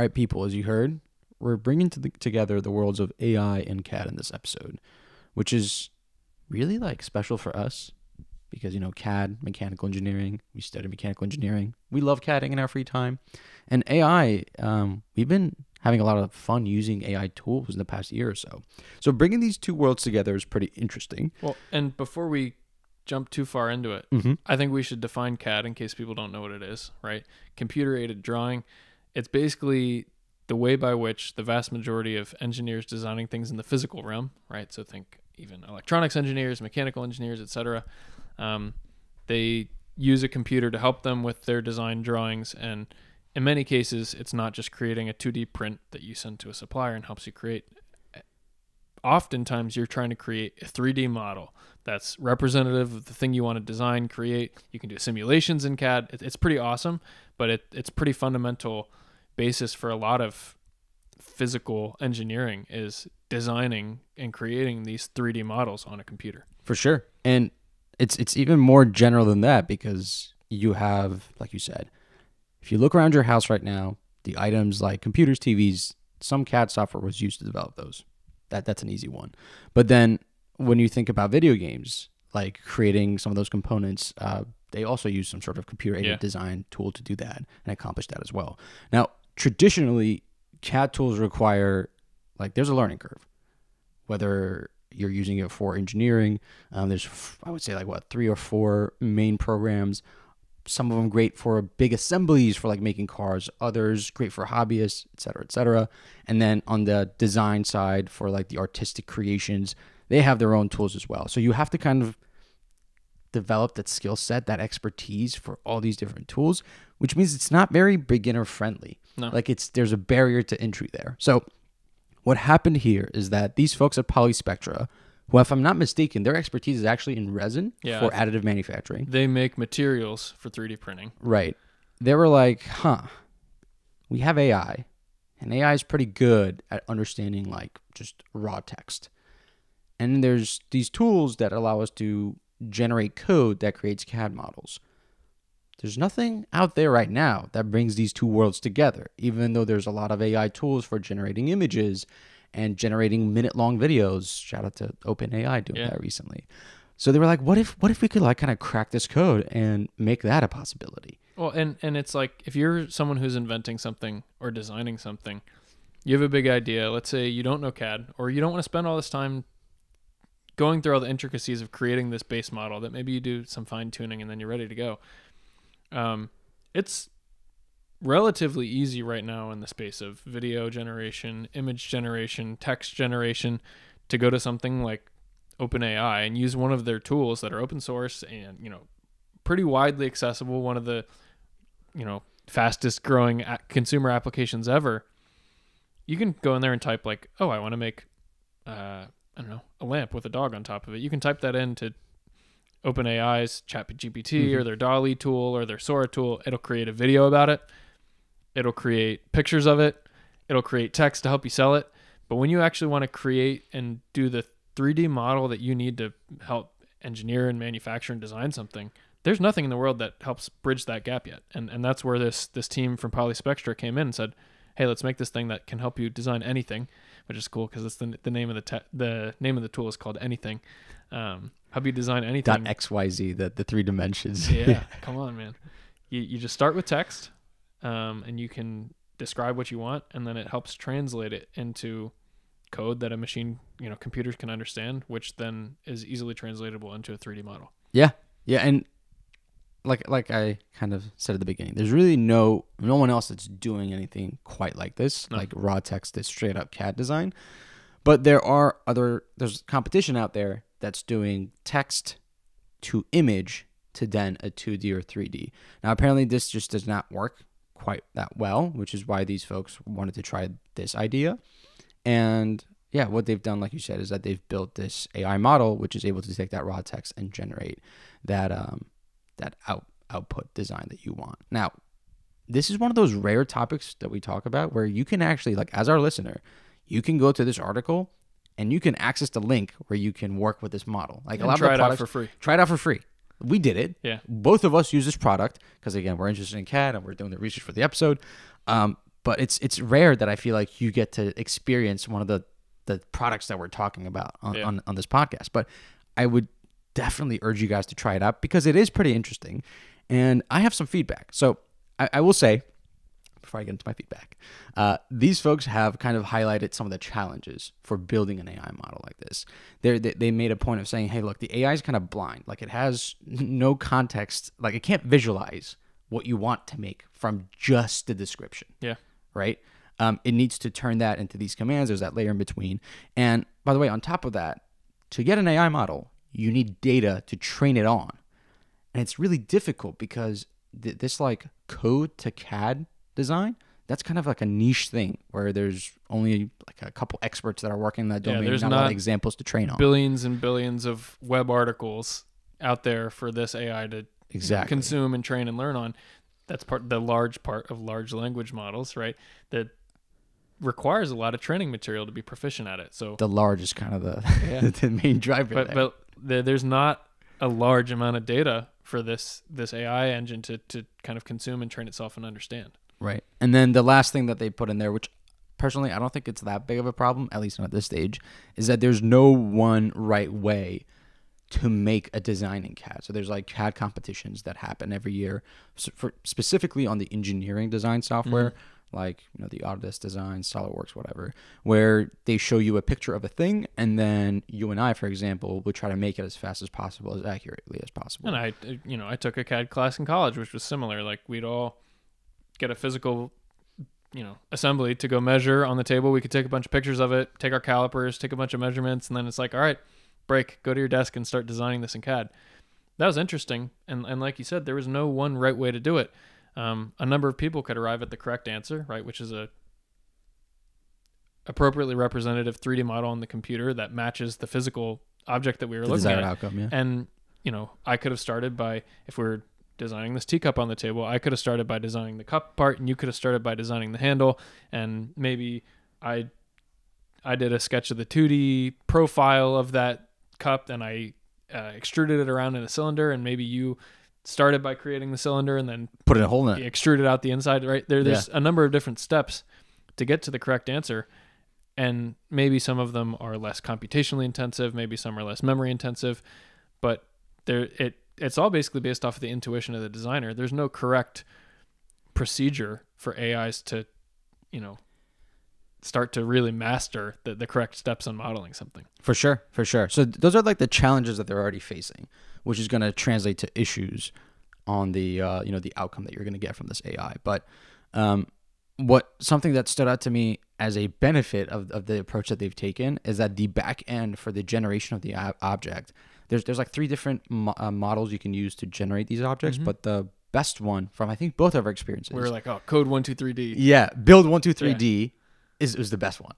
All right, people, as you heard, we're bringing together the worlds of AI and CAD in this episode, which is really like special for us because, you know, CAD, mechanical engineering, we study mechanical engineering. We love CADing in our free time. And AI, we've been having a lot of fun using AI tools in the past year or so. So bringing these two worlds together is pretty interesting. Well, and before we jump too far into it, I think we should define CAD in case people don't know what it is, right? Computer-aided drawing. It's basically the way by which the vast majority of engineers designing things in the physical realm, right? So think even electronics engineers, mechanical engineers, etc. They use a computer to help them with their design drawings. And in many cases, it's not just creating a 2D print that you send to a supplier and helps you create. Oftentimes, you're trying to create a 3D model that's representative of the thing you want to design, create. You can do simulations in CAD. It's pretty awesome, but it's pretty fundamental basis for a lot of physical engineering is designing and creating these 3D models on a computer. For sure. And it's even more general than that because you have, like you said, if you look around your house right now, the items like computers, TVs, some CAD software was used to develop those. That's an easy one. But then when you think about video games, like creating some of those components, they also use some sort of computer-aided design tool to do that and accomplish that as well. Now, traditionally, CAD tools require, like, there's a learning curve. Whether you're using it for engineering, there's, I would say, like, what, 3 or 4 main programs. Some of them great for big assemblies for like making cars, others great for hobbyists, et cetera, et cetera. And then on the design side for like the artistic creations, they have their own tools as well. So you have to kind of develop that skill set, that expertise for all these different tools, which means it's not very beginner friendly. No. Like there's a barrier to entry there. So what happened here is that these folks at PolySpectra, well, if I'm not mistaken, their expertise is actually in resin for additive manufacturing. They make materials for 3D printing. Right. They were like, huh, we have AI, and AI is pretty good at understanding like just raw text. And there's these tools that allow us to generate code that creates CAD models. There's nothing out there right now that brings these two worlds together, even though there's a lot of AI tools for generating images and generating minute-long videos. Shout out to OpenAI doing that recently. So they were like, what if we could like kind of crack this code and make that a possibility? Well, and it's like if you're someone who's inventing something or designing something, you have a big idea. Let's say you don't know CAD or you don't want to spend all this time going through all the intricacies of creating this base model that maybe you do some fine-tuning and then you're ready to go. It's relatively easy right now in the space of video generation, image generation, text generation to go to something like OpenAI and use one of their tools that are open source and, you know, pretty widely accessible, one of the, you know, fastest growing consumer applications ever. You can go in there and type like, oh, I want to make, I don't know, a lamp with a dog on top of it. You can type that into OpenAI's ChatGPT or their DALI tool or their Sora tool. It'll create a video about it. It'll create pictures of it. It'll create text to help you sell it. But when you actually want to create and do the 3D model that you need to help engineer and manufacture and design something, there's nothing in the world that helps bridge that gap yet. And that's where this team from PolySpectra came in and said, hey, let's make this thing that can help you design anything, which is cool because that's the name of the name of the tool is called Anything. Help you design anything. .xyz, the 3 dimensions. Yeah, come on, man. You just start with text, and you can describe what you want, and then it helps translate it into code that a machine, you know, computers can understand, which then is easily translatable into a 3D model. Yeah, yeah, and like I kind of said at the beginning, there's really no one else that's doing anything quite like this, like raw text, this straight up CAD design. But there's competition out there that's doing text to image to then a 2D or 3D. Now, apparently this just does not work quite that well, which is why these folks wanted to try this idea. And yeah, what they've done, like you said, is that they've built this AI model, which is able to take that raw text and generate that that output design that you want. Now, this is one of those rare topics that we talk about where you can actually, like as our listener, you can go to this article and you can access the link where you can work with this model. Like a lot of products, try it out for free. Try it out for free. We did it. Yeah. Both of us use this product because, again, we're interested in CAD and we're doing the research for the episode. But it's rare that I feel like you get to experience one of the products that we're talking about on this podcast. But I would definitely urge you guys to try it out because it is pretty interesting. And I have some feedback. So I will say, before I get into my feedback, these folks have kind of highlighted some of the challenges for building an AI model like this. They made a point of saying, hey, look, the AI is kind of blind. Like, it has no context. Like, it can't visualize what you want to make from just the description. Yeah. Right? It needs to turn that into these commands. There's that layer in between. And by the way, on top of that, to get an AI model, you need data to train it on. And it's really difficult because this like code to CAD design, that's kind of like a niche thing where there's only like a couple experts that are working in that domain. Yeah, there's not a lot of examples to train on. Billions and billions of web articles out there for this AI to consume and train and learn on. That's the large part of large language models, right? That requires a lot of training material to be proficient at it. So the large is kind of the main driver. But there's not a large amount of data for this AI engine to kind of consume and train itself and understand. Right. And then the last thing that they put in there, which personally I don't think it's that big of a problem, at least not at this stage, is that there's no one right way to make a design in CAD. So there's like CAD competitions that happen every year, specifically on the engineering design software, like, you know, the Autodesk Design, SolidWorks, whatever, where they show you a picture of a thing, and then you and I, for example, would try to make it as fast as possible, as accurately as possible. And I took a CAD class in college, which was similar. Like, we'd all get a physical, you know, assembly to go measure on the table. We could take a bunch of pictures of it, take our calipers, take a bunch of measurements, and then it's like, all right, break, go to your desk and start designing this in CAD. That was interesting. And like you said, there was no one right way to do it. A number of people could arrive at the correct answer, right, which is a appropriately representative 3D model on the computer that matches the physical object that we were looking at. Outcome, yeah. And, you know, I could have started by, if we were designing this teacup on the table, I could have started by designing the cup part, and you could have started by designing the handle, and maybe I did a sketch of the 2D profile of that cup, and I extruded it around in a cylinder, and maybe you started by creating the cylinder and then put a hole in it, extruded out the inside, right? There's a number of different steps to get to the correct answer, and maybe some of them are less computationally intensive, maybe some are less memory intensive, but it's all basically based off of the intuition of the designer. There's no correct procedure for AIs to, you know, start to really master the correct steps on modeling something. For sure. So those are like the challenges that they're already facing, which is going to translate to issues on the, you know, the outcome that you're going to get from this AI. But something that stood out to me as a benefit of the approach that they've taken is that the back end for the generation of the object, there's like three different models you can use to generate these objects, but the best one from I think both of our experiences, we were like, oh, code 123D. Yeah, Build 123D is the best one.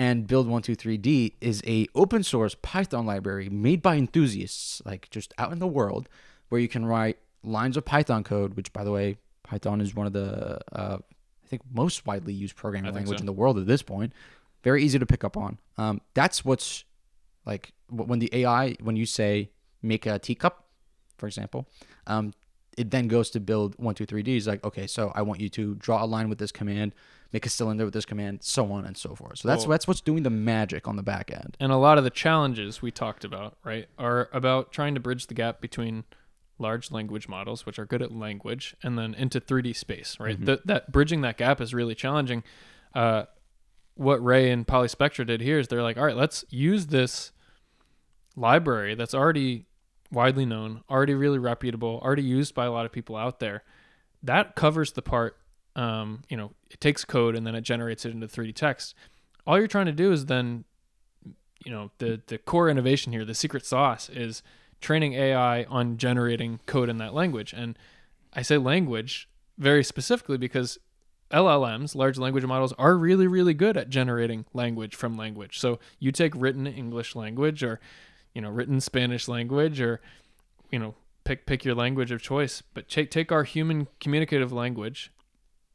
And Build123D is a open source Python library made by enthusiasts, like just out in the world, where you can write lines of Python code, which, by the way, Python is one of the, I think, most widely used programming language in the world at this point. Very easy to pick up on. That's what's like when the AI, when you say make a teacup, for example, it then goes to Build123D. It's like, okay, so I want you to draw a line with this command, make a cylinder with this command, so on and so forth. So that's what's doing the magic on the back end. And a lot of the challenges we talked about, right, are about trying to bridge the gap between large language models, which are good at language, and then into 3D space, right? That bridging that gap is really challenging. What Ray and PolySpectra did here is they're like, all right, let's use this library that's already widely known, already really reputable, already used by a lot of people out there. That covers the part. You know, it takes code and then it generates it into 3D text. All you're trying to do is then, you know, the core innovation here, the secret sauce, is training AI on generating code in that language. And I say language very specifically because LLMs, large language models, are really, really good at generating language from language. So you take written English language or, you know, written Spanish language or, you know, pick your language of choice, but take our human communicative language.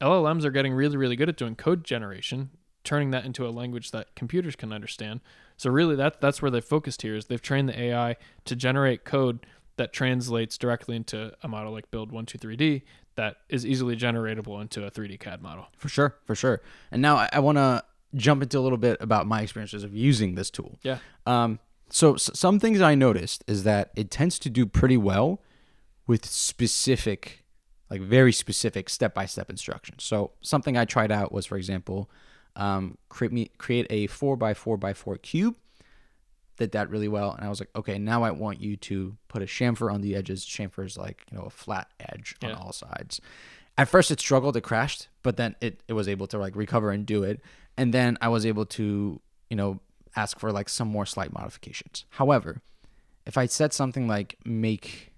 LLMs are getting really, really good at doing code generation, turning that into a language that computers can understand. So really that's where they focused here, is they've trained the AI to generate code that translates directly into a model like Build123D that is easily generatable into a 3D CAD model. For sure, for sure. And now I want to jump into a little bit about my experiences of using this tool. Yeah. So some things I noticed is that it tends to do pretty well with specific, like very specific step-by-step instructions. So something I tried out was, for example, create a 4x4x4 cube. Did that really well, and I was like, okay, now I want you to put a chamfer on the edges. Chamfer is like, you know, a flat edge on all sides. At first it struggled, it crashed, but then it was able to like recover and do it. And then I was able to, you know, ask for like some more slight modifications. However, if I said something like make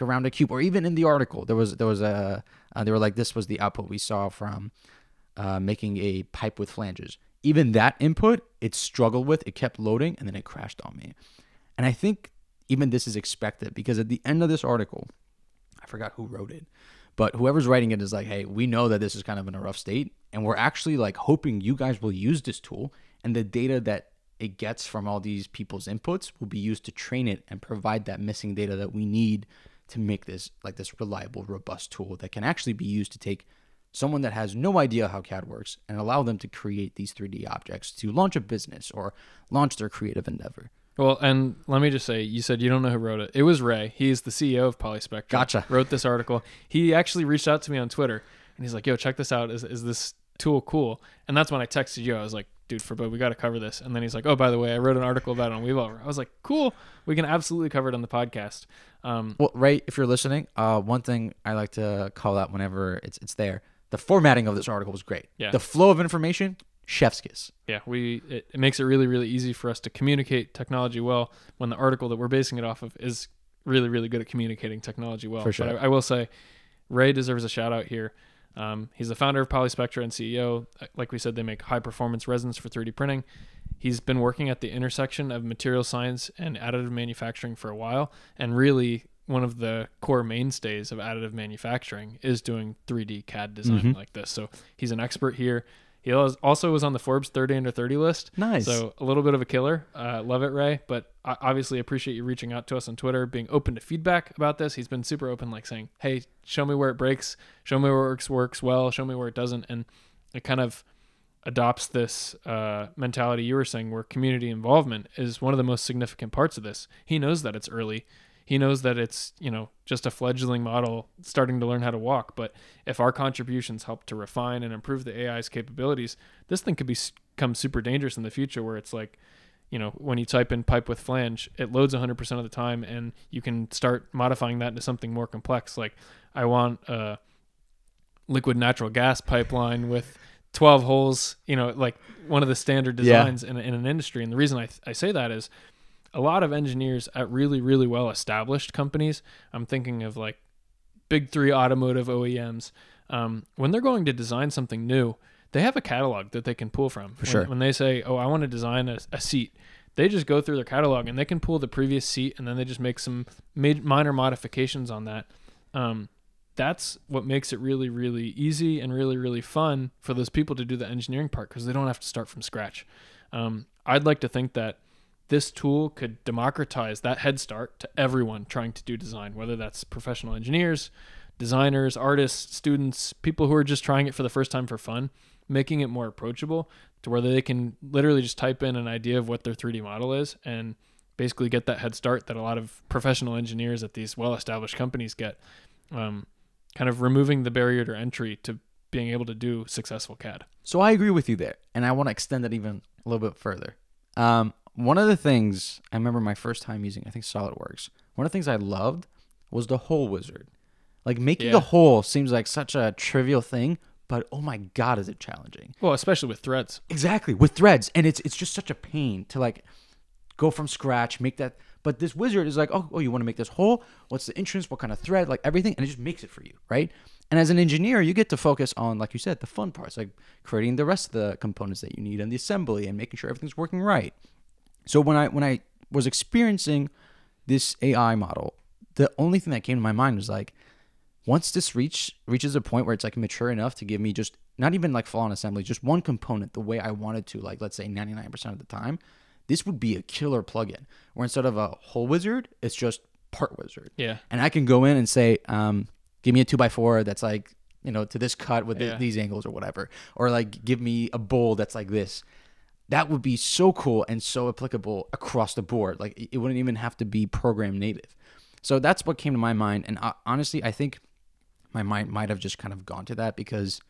around a cube, or even in the article there was a they were like, this was the output we saw from making a pipe with flanges. Even that input, it struggled with, it kept loading, and then it crashed on me. And I think even this is expected, because at the end of this article, I forgot who wrote it, but whoever's writing it is like, hey, we know that this is kind of in a rough state, and we're actually like hoping you guys will use this tool, and the data that it gets from all these people's inputs will be used to train it and provide that missing data that we need to make this like this reliable, robust tool that can actually be used to take someone that has no idea how CAD works and allow them to create these 3D objects to launch a business or launch their creative endeavor. Well, and let me just say, you said you don't know who wrote it. It was Ray. He's the CEO of PolySpectra. Gotcha. Wrote this article. He actually reached out to me on Twitter and he's like, yo, check this out. Is this tool cool? And that's when I texted you. I was like, dude, Forbid, we got to cover this. And then he's like, oh, by the way, I wrote an article about it on Wevolver. I was like, cool. We can absolutely cover it on the podcast. Well, Ray, if you're listening, one thing I like to call out whenever it's there, the formatting of this article was great. Yeah. The flow of information, chef's kiss. Yeah, it makes it really, really easy for us to communicate technology well when the article that we're basing it off of is really, really good at communicating technology well. For sure. But I will say, Ray deserves a shout out here. He's the founder of PolySpectra and CEO. Like we said, they make high-performance resins for 3D printing. He's been working at the intersection of material science and additive manufacturing for a while, and really one of the core mainstays of additive manufacturing is doing 3D CAD design like this. So he's an expert here. He also was on the Forbes 30 under 30 list. Nice. So a little bit of a killer. Love it, Ray. But I obviously appreciate you reaching out to us on Twitter, being open to feedback about this. He's been super open, like saying, hey, show me where it breaks. Show me where it works well. Show me where it doesn't. And it kind of adopts this mentality you were saying, where community involvement is one of the most significant parts of this. He knows that it's early. He knows that it's, you know, just a fledgling model starting to learn how to walk. But if our contributions help to refine and improve the AI's capabilities, this thing could become super dangerous in the future, where it's like, you know, when you type in pipe with flange, it loads 100% of the time, and you can start modifying that into something more complex. Like, I want a liquid natural gas pipeline with 12 holes, you know, like one of the standard designs in an industry. And the reason I say that is, a lot of engineers at really, really well-established companies, I'm thinking of like big three automotive OEMs, when they're going to design something new, they have a catalog that they can pull from. For sure. When they say, oh, I want to design a seat, they just go through their catalog and they can pull the previous seat, and then they just make some minor modifications on that. That's what makes it really, really easy and really, really fun for those people to do the engineering part, because they don't have to start from scratch. I'd like to think that this tool could democratize that head start to everyone trying to do design, whether that's professional engineers, designers, artists, students, people who are just trying it for the first time for fun, making it more approachable to where they can literally just type in an idea of what their 3D model is and basically get that head start that a lot of professional engineers at these well-established companies get, kind of removing the barrier to entry to being able to do successful CAD. So I agree with you there, and I want to extend that even a little bit further. One of the things I remember my first time using, I think, SolidWorks, one of the things I loved was the hole wizard. Like, making a hole seems like such a trivial thing, but oh my God, is it challenging. Well, especially with threads. Exactly, with threads. And it's just such a pain to like go from scratch, make that. But this wizard is like, oh, you want to make this hole? What's the entrance? What kind of thread? Like everything. And it just makes it for you, right? And as an engineer, you get to focus on, like you said, the fun parts, like creating the rest of the components that you need and the assembly and making sure everything's working right. So when I was experiencing this AI model, the only thing that came to my mind was like, once this reaches a point where it's like mature enough to give me just not even like full-on assembly, just one component the way I wanted to, like let's say 99% of the time, this would be a killer plugin where instead of a hole wizard, it's just part wizard. Yeah. And I can go in and say, give me a 2x4 that's like, you know, to this cut with these angles or whatever, or like give me a bowl that's like this. That would be so cool and so applicable across the board. Like it wouldn't even have to be program native. So that's what came to my mind. And honestly, I think my mind might have just kind of gone to that because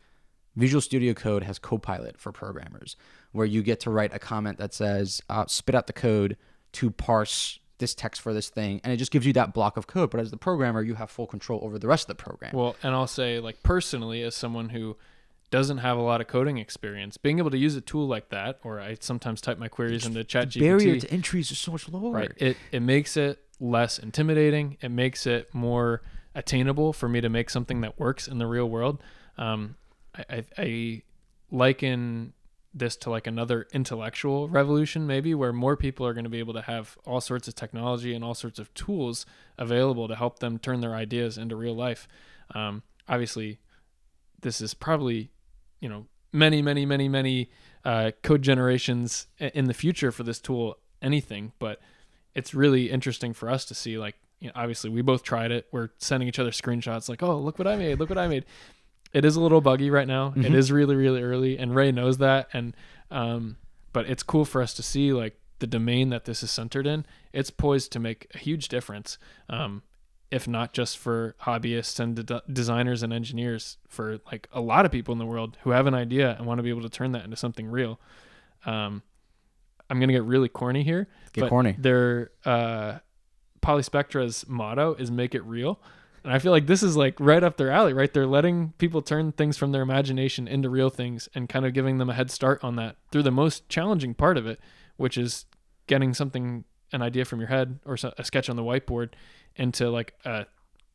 Visual Studio Code has Copilot for programmers, where you get to write a comment that says, spit out the code to parse this text for this thing. And it just gives you that block of code. But as the programmer, you have full control over the rest of the program. Well, and I'll say, like, personally, as someone who doesn't have a lot of coding experience, being able to use a tool like that, or I sometimes type my queries into ChatGPT. Barrier to entry is so much lower. Right. It makes it less intimidating. It makes it more attainable for me to make something that works in the real world. I liken this to like another intellectual revolution, maybe, where more people are going to be able to have all sorts of technology and all sorts of tools available to help them turn their ideas into real life. Obviously, this is probably, you know, many code generations in the future for this tool, anything, but it's really interesting for us to see, like, you know, obviously we both tried it. We're sending each other screenshots like, oh, look what I made. Look what I made. It is a little buggy right now. Mm-hmm. It is really, really early. And Ray knows that. And, but it's cool for us to see like the domain that this is centered in. It's poised to make a huge difference. If not just for hobbyists and designers and engineers, for like a lot of people in the world who have an idea and want to be able to turn that into something real. I'm going to get really corny here. Get corny. Their PolySpectra's motto is make it real. And I feel like this is like right up their alley, right? They're letting people turn things from their imagination into real things and kind of giving them a head start on that through the most challenging part of it, which is getting something, an idea from your head or a sketch on the whiteboard into like a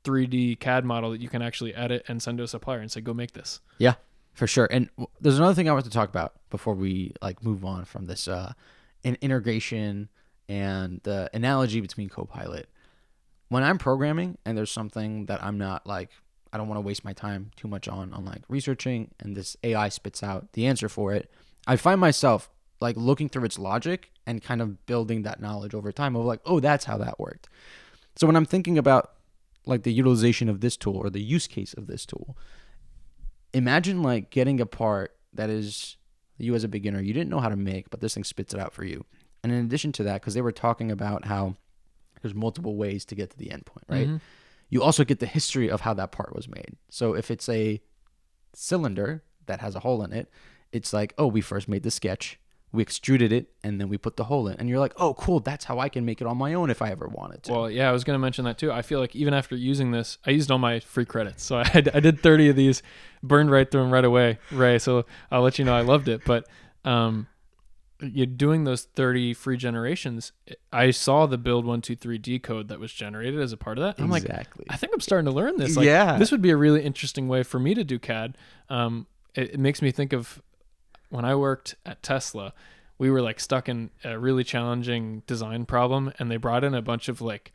3D CAD model that you can actually edit and send to a supplier and say, go make this. Yeah, for sure. And there's another thing I want to talk about before we like move on from this integration and the analogy between Copilot. When I'm programming and there's something that I'm not like, I don't want to waste my time too much on like researching, and this AI spits out the answer for it, I find myself like looking through its logic and kind of building that knowledge over time of like, oh, that's how that worked. So when I'm thinking about like the utilization of this tool or the use case of this tool, imagine like getting a part that is you as a beginner, you didn't know how to make, but this thing spits it out for you. And in addition to that, because they were talking about how there's multiple ways to get to the endpoint, right? Mm-hmm. You also get the history of how that part was made. So if it's a cylinder that has a hole in it, it's like, oh, we first made the sketch, we extruded it, and then we put the hole in. And you're like, oh, cool, that's how I can make it on my own if I ever wanted to. Well, yeah, I was going to mention that too. I feel like even after using this, I used all my free credits. So I did 30 of these, burned right through them right away, Ray. So I'll let you know I loved it. But you're doing those 30 free generations. I saw the Build123D code that was generated as a part of that. I'm exactly. Like, I think I'm starting to learn this. Like, yeah. This would be a really interesting way for me to do CAD. It makes me think of, when I worked at Tesla, we were like stuck in a really challenging design problem, and they brought in a bunch of like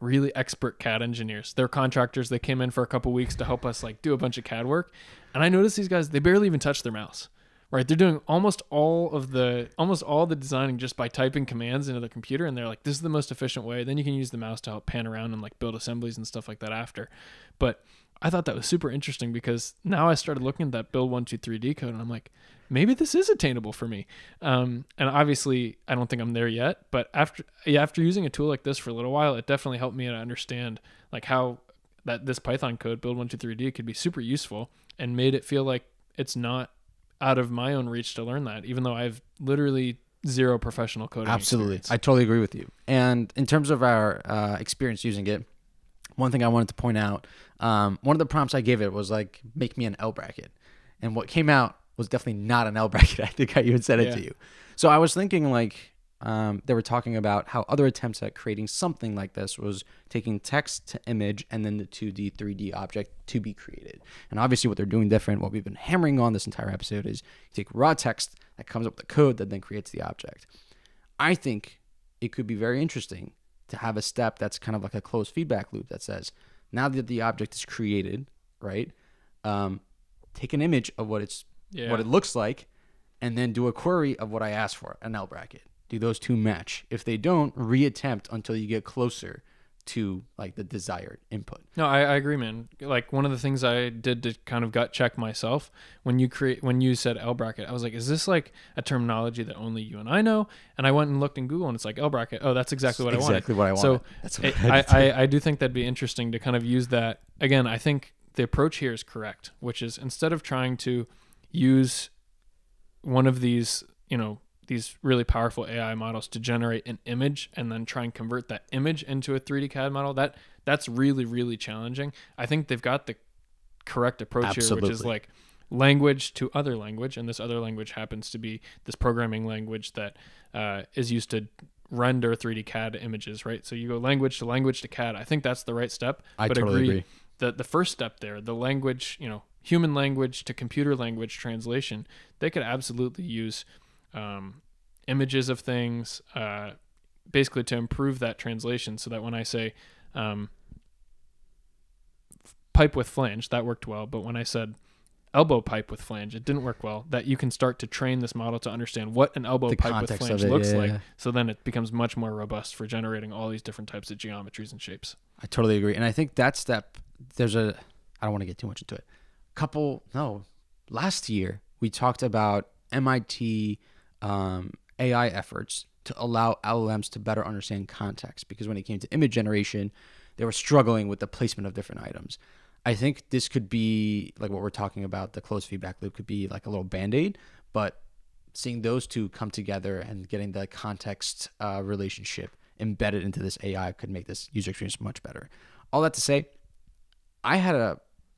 really expert CAD engineers. They're contractors. They came in for a couple of weeks to help us like do a bunch of CAD work. And I noticed these guys, they barely even touch their mouse, right? They're doing almost all the designing just by typing commands into their computer. And they're like, this is the most efficient way. Then you can use the mouse to help pan around and like build assemblies and stuff like that after. But I thought that was super interesting because now I started looking at that Build123D code and I'm like, maybe this is attainable for me. And obviously I don't think I'm there yet, but after using a tool like this for a little while, it definitely helped me to understand like how that this Python code Build123D could be super useful, and made it feel like it's not out of my own reach to learn that, even though I've literally zero professional coding Absolutely. Experience. I totally agree with you. And in terms of our experience using it, one thing I wanted to point out, one of the prompts I gave it was like, make me an L bracket. And what came out was definitely not an L bracket. I think I even said it to you. So I was thinking like, they were talking about how other attempts at creating something like this was taking text to image and then the 2D, 3D object to be created. And obviously what they're doing different, what we've been hammering on this entire episode, is you take raw text that comes up with the code that then creates the object. I think it could be very interesting to have a step that's kind of like a closed feedback loop that says, now that the object is created, right, take an image of what it looks like, and then do a query of what I asked for, an L bracket. Do those two match? If they don't, reattempt until you get closer to like the desired input. No, I agree, man. Like one of the things I did to kind of gut check myself when you said L bracket, I was like, is this like a terminology that only you and I know? And I went and looked in Google and it's like L bracket. Oh, that's exactly what I wanted. That's what I do think that'd be interesting to kind of use that. Again, I think the approach here is correct, which is instead of trying to use one of these, you know, these really powerful AI models to generate an image and then try and convert that image into a 3D CAD model, that's really, really challenging. I think they've got the correct approach here, which is like language to other language. And this other language happens to be this programming language that is used to render 3D CAD images, right? So you go language to CAD. I think that's the right step. I totally agree. The first step there, the language, you know, human language to computer language translation, they could absolutely use images of things basically to improve that translation, so that when I say pipe with flange, that worked well, but when I said elbow pipe with flange, it didn't work well, that you can start to train this model to understand what an elbow pipe with flange looks like. So then it becomes much more robust for generating all these different types of geometries and shapes. I totally agree. And I think that step, there's a, I don't want to get too much into it. Last year we talked about MIT AI efforts to allow LLMs to better understand context, because when it came to image generation, they were struggling with the placement of different items. I think this could be like what we're talking about, the closed feedback loop could be like a little band-aid, but seeing those two come together and getting the context relationship embedded into this AI could make this user experience much better. All that to say, I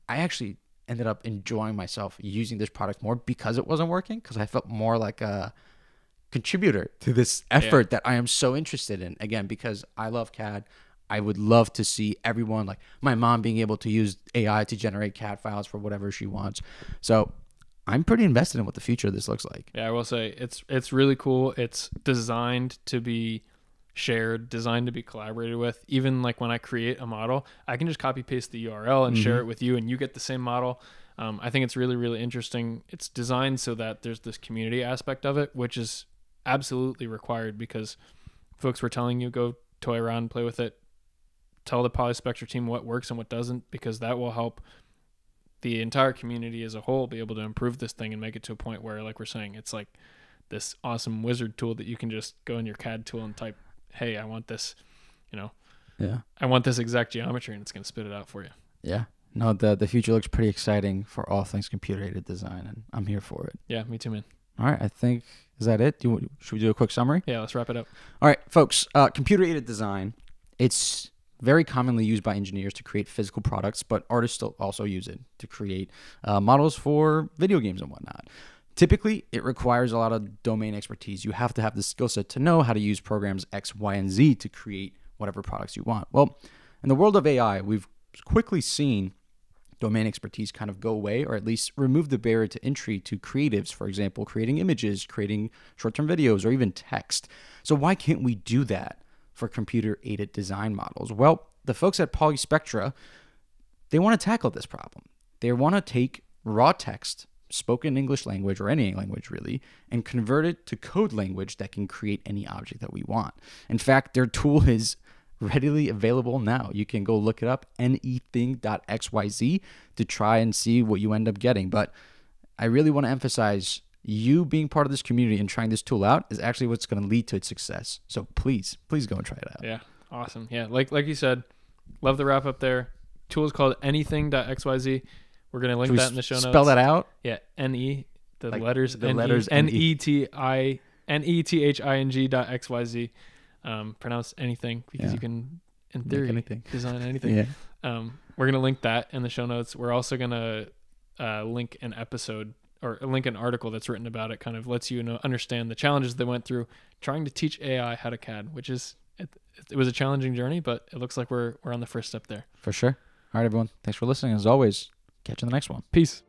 actually ended up enjoying myself using this product more because it wasn't working, because I felt more like a contributor to this effort that I am so interested in. Again, because I love CAD. I would love to see everyone, like my mom, being able to use AI to generate CAD files for whatever she wants. So I'm pretty invested in what the future of this looks like. Yeah, I will say it's really cool. It's designed to be shared, designed to be collaborated with. Even like when I create a model, I can just copy paste the URL and share it with you, and you get the same model. I think it's really, really interesting. It's designed so that there's this community aspect of it, which is absolutely required, because folks were telling you, go toy around, play with it, tell the PolySpectra team what works and what doesn't, because that will help the entire community as a whole be able to improve this thing and make it to a point where, like we're saying, it's like this awesome wizard tool that you can just go in your CAD tool and type, hey, I want this, you know, I want this exact geometry, and it's going to spit it out for you. Yeah. No, the future looks pretty exciting for all things computer-aided design, and I'm here for it. Yeah, me too, man. All right, I think, is that it? Should we do a quick summary? Yeah, let's wrap it up. All right, folks, computer-aided design, it's very commonly used by engineers to create physical products, but artists still also use it to create models for video games and whatnot. Typically, it requires a lot of domain expertise. You have to have the skill set to know how to use programs X, Y, and Z to create whatever products you want. Well, in the world of AI, we've quickly seen domain expertise kind of go away, or at least remove the barrier to entry to creatives, for example, creating images, creating short-term videos, or even text. So why can't we do that for computer-aided design models? Well, the folks at PolySpectra, they want to tackle this problem. They want to take raw text, spoken English language, or any language really, and convert it to code language that can create any object that we want. In fact, their tool is readily available now. You can go look it up, anything.xyz, to try and see what you end up getting. But I really want to emphasize, you being part of this community and trying this tool out is actually what's going to lead to its success. So please, please go and try it out. Yeah, awesome. Yeah, like you said, love the wrap up there. Tool is called anything.xyz. We're going to link that in the show notes. Spell that out? Yeah, N-E, the letters N-E-T-H-I-N-G.xyz. Pronounce anything, because you can, in theory, design anything. We're going to link that in the show notes. We're also going to link an episode, or link an article that's written about it, kind of lets you know, understand the challenges they went through trying to teach AI how to CAD, which is, it was a challenging journey, but it looks like we're on the first step there. For sure. All right, everyone. Thanks for listening. As always, catch you in the next one. Peace.